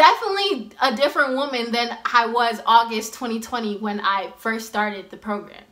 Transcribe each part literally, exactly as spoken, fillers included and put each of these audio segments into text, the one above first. definitely a different woman than I was August twenty twenty when I first started the program.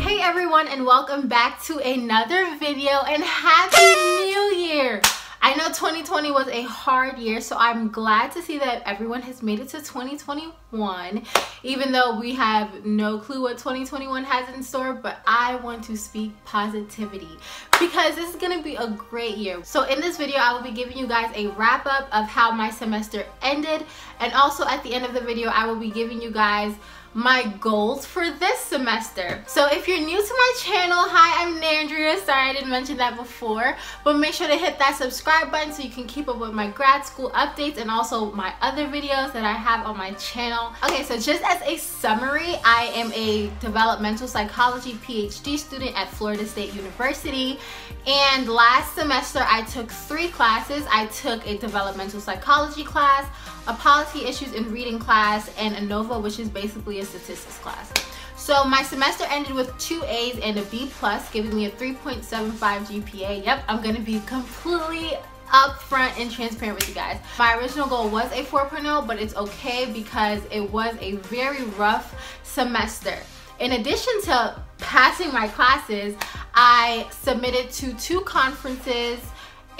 Hey everyone, and welcome back to another video, and Happy New Year! I know twenty twenty was a hard year, so I'm glad to see that everyone has made it to twenty twenty-one, even though we have no clue what twenty twenty-one has in store. But I want to speak positivity because this is gonna be a great year. So in this video, I will be giving you guys a wrap up of how my semester ended, and also at the end of the video, I will be giving you guys my goals for this semester. So if you're new to my channel, hi, I'm Nandrea. Sorry I didn't mention that before, but make sure to hit that subscribe button so you can keep up with my grad school updates and also my other videos that I have on my channel. Okay, so just as a summary, I am a developmental psychology PhD student at Florida State University, and last semester I took three classes. I took a developmental psychology class, a policy issues and reading class, and ANOVA, which is basically a statistics class. So my semester ended with two A's and a B plus, giving me a three point seven five G P A. Yep, I'm gonna be completely upfront and transparent with you guys. My original goal was a four point oh, but it's okay because it was a very rough semester. In addition to passing my classes, I submitted to two conferences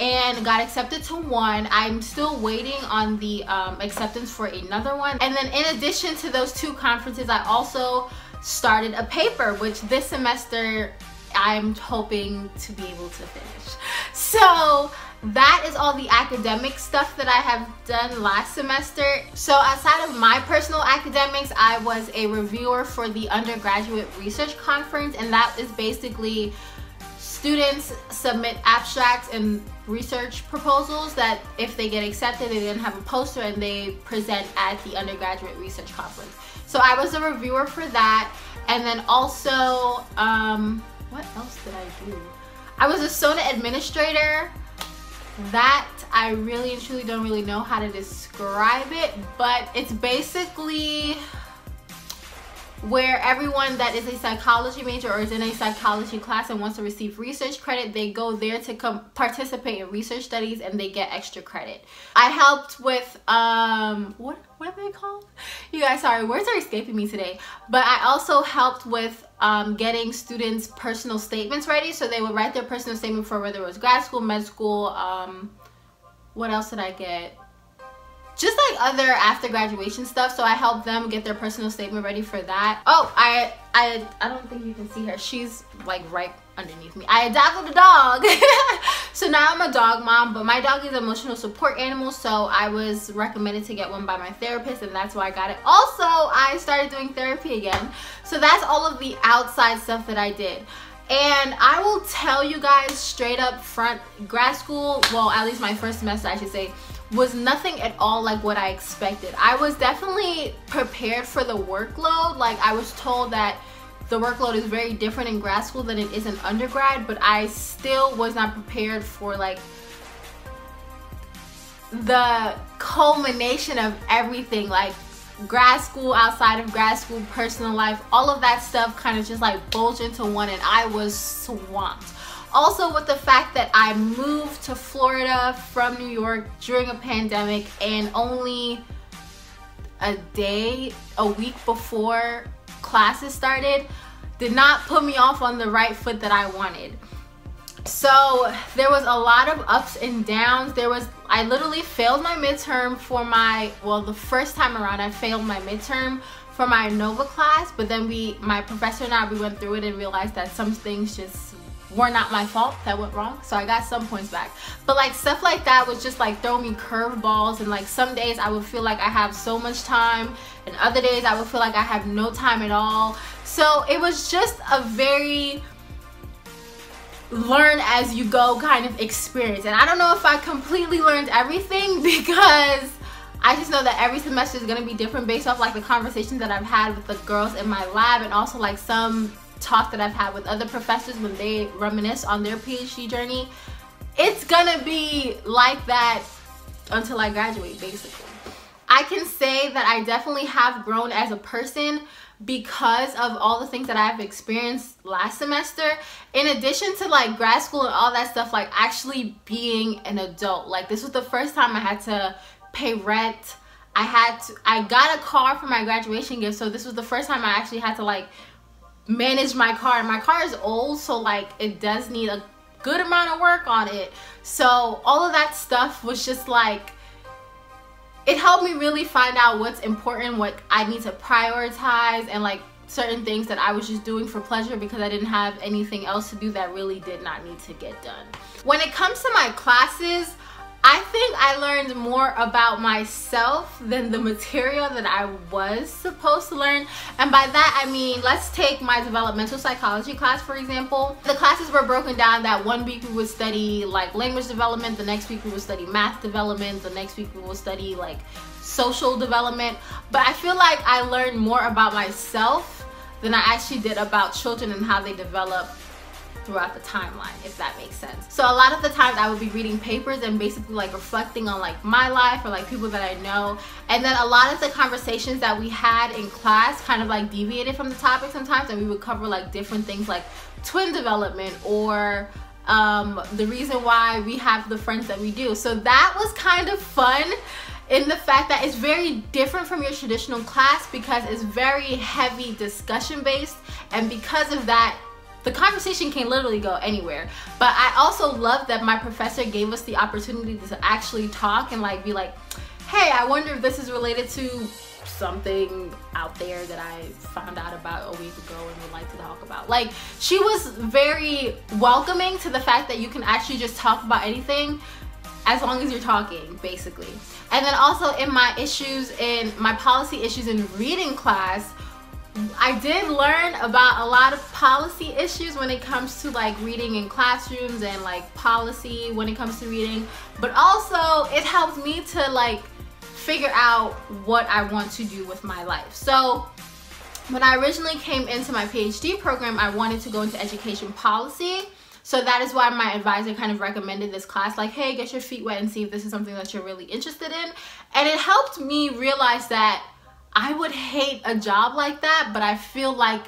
and got accepted to one. I'm still waiting on the um, acceptance for another one. And then in addition to those two conferences, I also started a paper, which this semester I'm hoping to be able to finish. So that is all the academic stuff that I have done last semester. So outside of my personal academics, I was a reviewer for the undergraduate research conference, and that is basically students submit abstracts and research proposals that if they get accepted, they then have a poster and they present at the undergraduate research conference. So I was a reviewer for that. And then also, um, what else did I do? I was a SONA administrator. That I really and truly don't really know how to describe it, but it's basically where everyone that is a psychology major or is in a psychology class and wants to receive research credit, they go there to come participate in research studies and they get extra credit. I helped with um what what are they called? You guys, sorry, words are escaping me today. But I also helped with um getting students' personal statements ready. So they would write their personal statement for whether it was grad school, med school, um what else did I get? Just like other after graduation stuff. So I helped them get their personal statement ready for that. Oh, I I, I don't think you can see her. She's like right underneath me. I adopted a dog. So now I'm a dog mom, but my dog is an emotional support animal. So I was recommended to get one by my therapist, and that's why I got it. Also, I started doing therapy again. So that's all of the outside stuff that I did. And I will tell you guys straight up front, grad school, well, at least my first semester, I should say, was nothing at all like what I expected. I was definitely prepared for the workload. Like, I was told that the workload is very different in grad school than it is in undergrad, but I still was not prepared for like the culmination of everything, like grad school, outside of grad school, personal life, all of that stuff kind of just like bulged into one, and I was swamped. Also with the fact that I moved to Florida from New York during a pandemic, and only a day, a week before classes started, did not put me off on the right foot that I wanted. So there was a lot of ups and downs. There was, I literally failed my midterm for my, well, the first time around I failed my midterm for my ANOVA class, but then we, my professor and I, we went through it and realized that some things just were not my fault, that went wrong, so I got some points back. But like stuff like that was just like throwing me curveballs, and like some days I would feel like I have so much time, and other days I would feel like I have no time at all. So it was just a very learn as you go kind of experience, and I don't know if I completely learned everything, because I just know that every semester is going to be different based off like the conversations that I've had with the girls in my lab, and also like some talk that I've had with other professors when they reminisce on their PhD journey. It's gonna be like that until I graduate, basically. I can say that I definitely have grown as a person, because of all the things that I've experienced last semester, in addition to like grad school and all that stuff, like actually being an adult. Like this was the first time I had to pay rent. I had to, I got a car for my graduation gift, so this was the first time I actually had to like manage my car. My car is old, so like it does need a good amount of work on it. So all of that stuff was just like, it helped me really find out what's important, what I need to prioritize, and like certain things that I was just doing for pleasure because I didn't have anything else to do that really did not need to get done. When it comes to my classes, I think I learned more about myself than the material that I was supposed to learn. And by that I mean, let's take my developmental psychology class for example. The classes were broken down that one week we would study like language development, the next week we would study math development, the next week we would study like social development. But I feel like I learned more about myself than I actually did about children and how they develop throughout the timeline, if that makes sense. So a lot of the times I would be reading papers and basically like reflecting on like my life or like people that I know, and then a lot of the conversations that we had in class kind of like deviated from the topic sometimes, and we would cover like different things like twin development or um, the reason why we have the friends that we do. So that was kind of fun in the fact that it's very different from your traditional class because it's very heavy discussion based, and because of that the conversation can literally go anywhere. But I also love that my professor gave us the opportunity to actually talk and like be like, hey, I wonder if this is related to something out there that I found out about a week ago and would like to talk about. Like, she was very welcoming to the fact that you can actually just talk about anything as long as you're talking, basically. And then also in my issues, in my policy issues in reading class, I did learn about a lot of policy issues when it comes to like reading in classrooms and like policy when it comes to reading, but also it helped me to like figure out what I want to do with my life. So when I originally came into my PhD program, I wanted to go into education policy. So that is why my advisor kind of recommended this class, like, hey, get your feet wet and see if this is something that you're really interested in. And it helped me realize that I would hate a job like that, but I feel like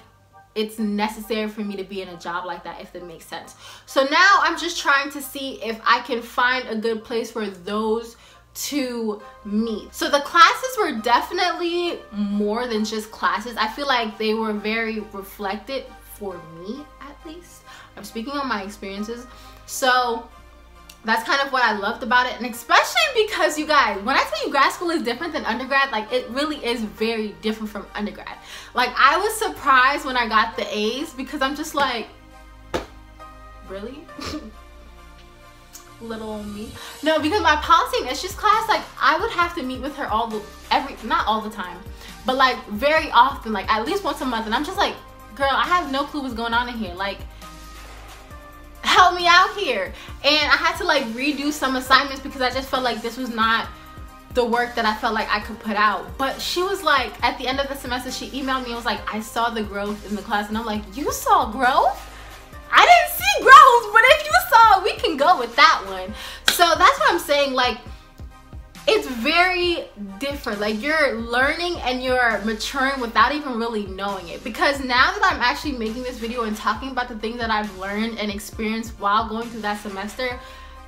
it's necessary for me to be in a job like that, if that makes sense. So now I'm just trying to see if I can find a good place where those two meet. So the classes were definitely more than just classes. I feel like they were very reflective for me, at least. I'm speaking on my experiences. So that's kind of what I loved about it, and especially because, you guys, when I tell you grad school is different than undergrad, like it really is very different from undergrad. Like I was surprised when I got the A's because I'm just like, really? Little me. No, because my policy and issues class, like I would have to meet with her all the, every, not all the time, but like very often, like at least once a month, and I'm just like, girl, I have no clue what's going on in here. Like, help me out here. And I had to like redo some assignments because I just felt like this was not the work that I felt like I could put out. But she was like, at the end of the semester, she emailed me and was like, I saw the growth in the class. And I'm like, you saw growth? I didn't see growth, but if you saw it, we can go with that one. So that's what I'm saying, like it's very different. Like you're learning and you're maturing without even really knowing it, because now that I'm actually making this video and talking about the things that I've learned and experienced while going through that semester,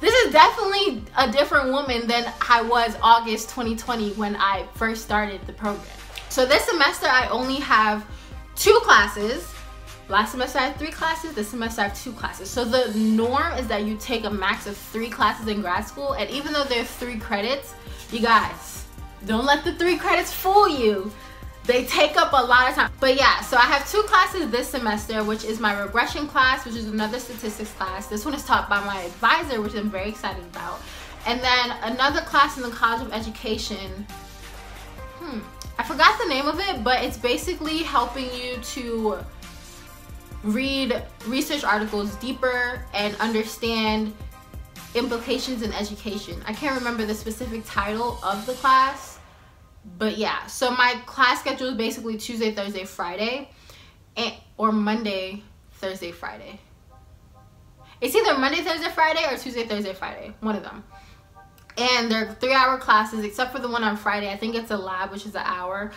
this is definitely a different woman than I was August twenty twenty when I first started the program. So this semester I only have two classes. Last semester I had three classes, this semester I have two classes. So the norm is that you take a max of three classes in grad school, and even though there's three credits, you guys, don't let the three credits fool you. They take up a lot of time. But yeah, so I have two classes this semester, which is my regression class, which is another statistics class. This one is taught by my advisor, which I'm very excited about. And then another class in the College of Education. Hmm, I forgot the name of it, but it's basically helping you to read research articles deeper and understand implications in education. I can't remember the specific title of the class, but yeah. So my class schedule is basically Tuesday, Thursday, Friday, and, or Monday, Thursday, Friday. It's either Monday, Thursday, Friday or Tuesday, Thursday, Friday, one of them. And they're three hour classes, except for the one on Friday. I think it's a lab, which is an hour.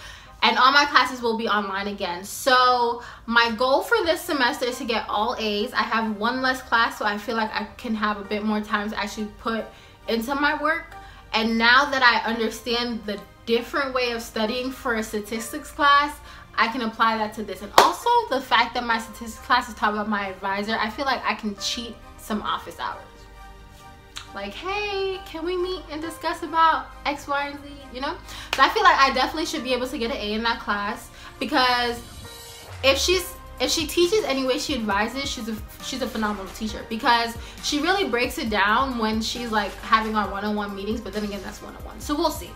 and all my classes will be online again. So my goal for this semester is to get all A's. I have one less class, so I feel like I can have a bit more time to actually put into my work. And now that I understand the different way of studying for a statistics class, I can apply that to this. And also the fact that my statistics class is taught by my advisor, I feel like I can cheat some office hours. Like, hey, can we meet and discuss about X, Y, and Z, you know? But I feel like I definitely should be able to get an A in that class, because if she's if she teaches any way she advises, she's a she's a phenomenal teacher, because she really breaks it down when she's like having our one-on-one meetings. But then again, that's one-on-one, so we'll see.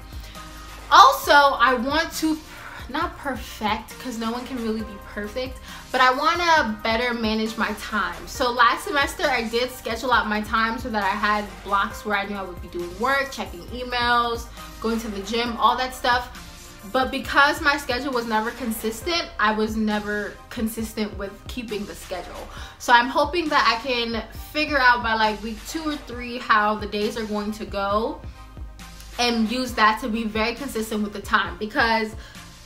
Also, I want to not perfect, because no one can really be perfect, but I want to better manage my time. So last semester I did schedule out my time so that I had blocks where I knew I would be doing work, checking emails, going to the gym, all that stuff. But because my schedule was never consistent, I was never consistent with keeping the schedule. So I'm hoping that I can figure out by like week two or three how the days are going to go, and use that to be very consistent with the time. Because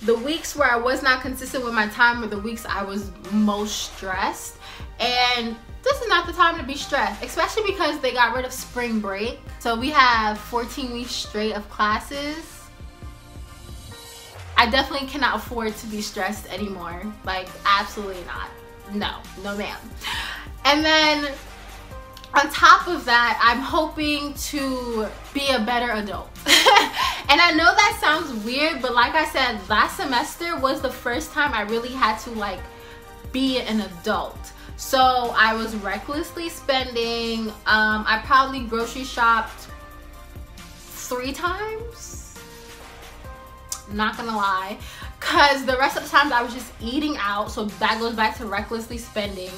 the weeks where I was not consistent with my time were the weeks I was most stressed, and this is not the time to be stressed, especially because they got rid of spring break. So we have fourteen weeks straight of classes. I definitely cannot afford to be stressed anymore. Like, absolutely not. No, no ma'am. And then on top of that, I'm hoping to be a better adult. And I know that sounds weird, but like I said, last semester was the first time I really had to like be an adult. So I was recklessly spending. Um, I probably grocery shopped three times. Not gonna lie. Cause the rest of the times I was just eating out. So that goes back to recklessly spending.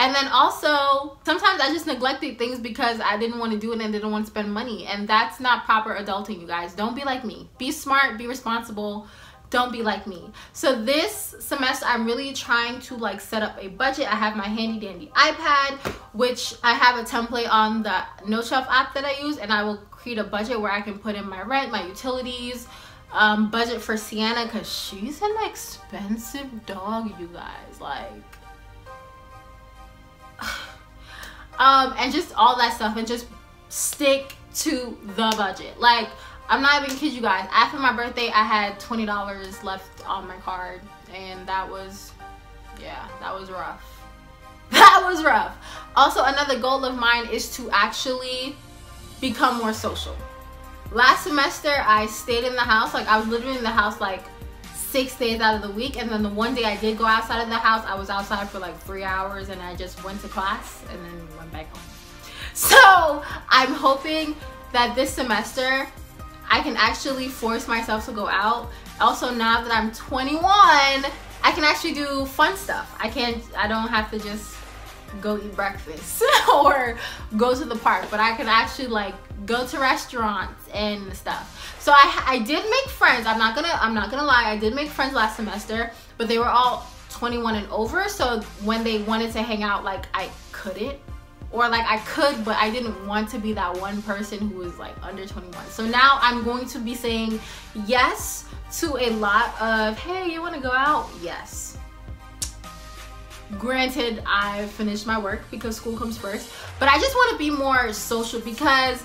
And then also, sometimes I just neglected things because I didn't want to do it and didn't want to spend money. And that's not proper adulting, you guys. Don't be like me. Be smart, be responsible. Don't be like me. So this semester, I'm really trying to like set up a budget. I have my handy dandy iPad, which I have a template on the Noteshelf app that I use. And I will create a budget where I can put in my rent, my utilities, um, budget for Sienna, because she's an expensive dog, you guys. Like... Um, and just all that stuff, and just stick to the budget. Like, I'm not even kidding you guys. After my birthday, I had twenty dollars left on my card, and that was, yeah, that was rough. That was rough. Also, another goal of mine is to actually become more social. Last semester, I stayed in the house. Like, I was literally in the house like six days out of the week, and then the one day I did go outside of the house, I was outside for like three hours and I just went to class and then went back home. So I'm hoping that this semester I can actually force myself to go out. Also, now that I'm twenty-one, I can actually do fun stuff. I can't, I don't have to just go eat breakfast or go to the park, but I can actually like go to restaurants and stuff. So I, I did make friends. I'm not gonna I'm not gonna lie, I did make friends last semester, but they were all twenty-one and over. So when they wanted to hang out, like I couldn't, or like I could, but I didn't want to be that one person who was like under twenty-one. So now I'm going to be saying yes to a lot of, hey, you want to go out? Yes. Granted, I finished my work because school comes first, but I just want to be more social, because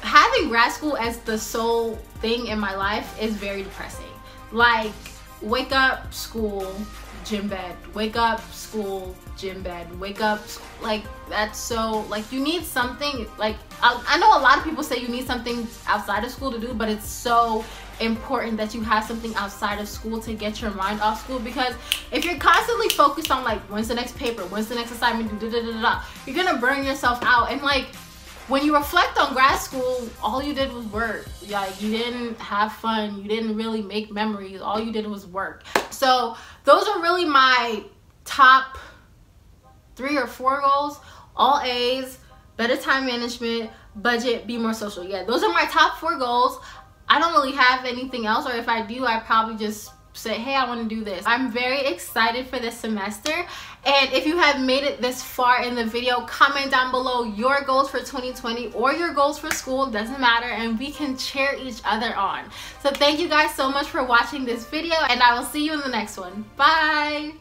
having grad school as the sole thing in my life is very depressing. Like, wake up, school, gym, bed, wake up, school, gym, bed, wake up, school. Like, that's so, like, you need something. Like, I, I know a lot of people say you need something outside of school to do, but it's so important that you have something outside of school to get your mind off school. Because if you're constantly focused on like, when's the next paper, when's the next assignment, da, da, da, da, da, you're gonna burn yourself out. And like, when you reflect on grad school, all you did was work. Like, you didn't have fun, you didn't really make memories, all you did was work. So those are really my top three or four goals: all A's, better time management, budget, be more social. Yeah, those are my top four goals. I don't really have anything else, or if I do, I probably just say, hey, I want to do this. I'm very excited for this semester, and if you have made it this far in the video, comment down below your goals for twenty twenty or your goals for school, doesn't matter, and we can cheer each other on. So thank you guys so much for watching this video, and I will see you in the next one. Bye.